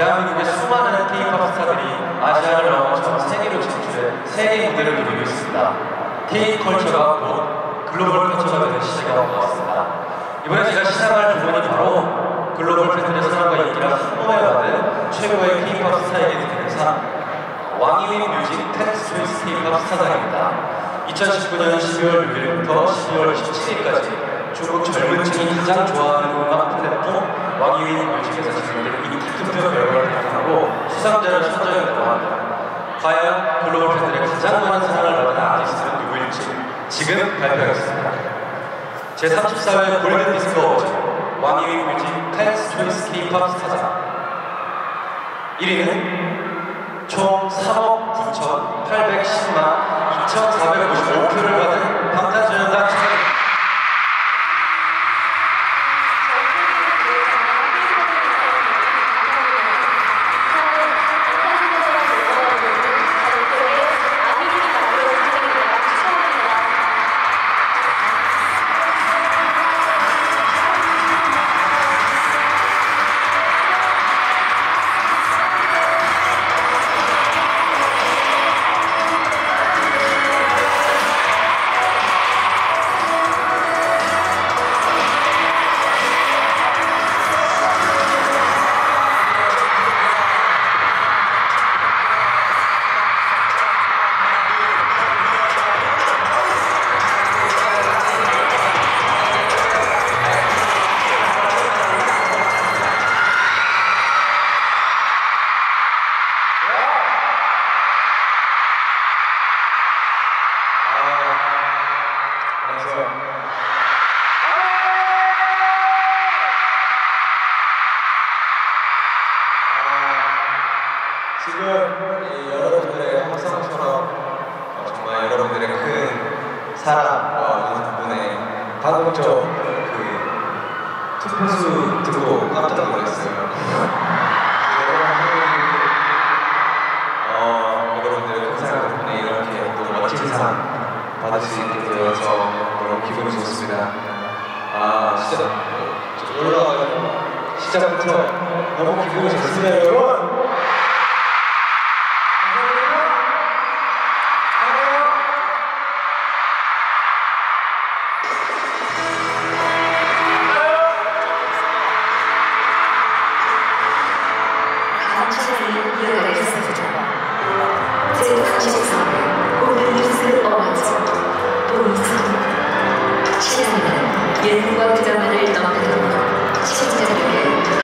대한민국의 수많은 K-POP 스타들이 아시아를 넘어 전 세계로 진출해 세계 무대를 누리고 있습니다. K-컬처가 곧 글로벌 컬처가 되는 시대가 온 것 같습니다. 이번에 제가 시상할 부분이 바로 글로벌 팬들의 사랑과 인기를 한 몸에 받은 최고의 K-POP 스타에게 드리는 상, 왕이위뮤직 텍스트 스위스 K-POP 스타상입니다. 2019년 12월 6일부터 12월 17일까지 중국 젊은 층이 가장 좋아하는 음악 플랫폼 왕이위뮤직에서 진행되는 인기 투표 결과를 발표하고 수상자를 선정했다고 합니다. 과연 글로벌 팬들의 가장 많은 사랑을 받은 아티스트는 누구일지 지금 발표하겠습니다. 제34회 골든 디스크 어워즈 왕이위뮤직 팬스 초이스 K-POP 스타상 1위는 총 3억 9,810만 2,455표를 받은 방탄소년단 투표수 듣고 깜짝 놀랐어요. 여러분들의 큰 사랑 덕분에 이렇게 너무 멋진 사랑 받을 수 있게 되어서 너무 기분이 좋습니다. 진짜 올라와가지고 시작부터 너무 기분이 좋습니다, 여러분. 예능과 드라마를 넘어가는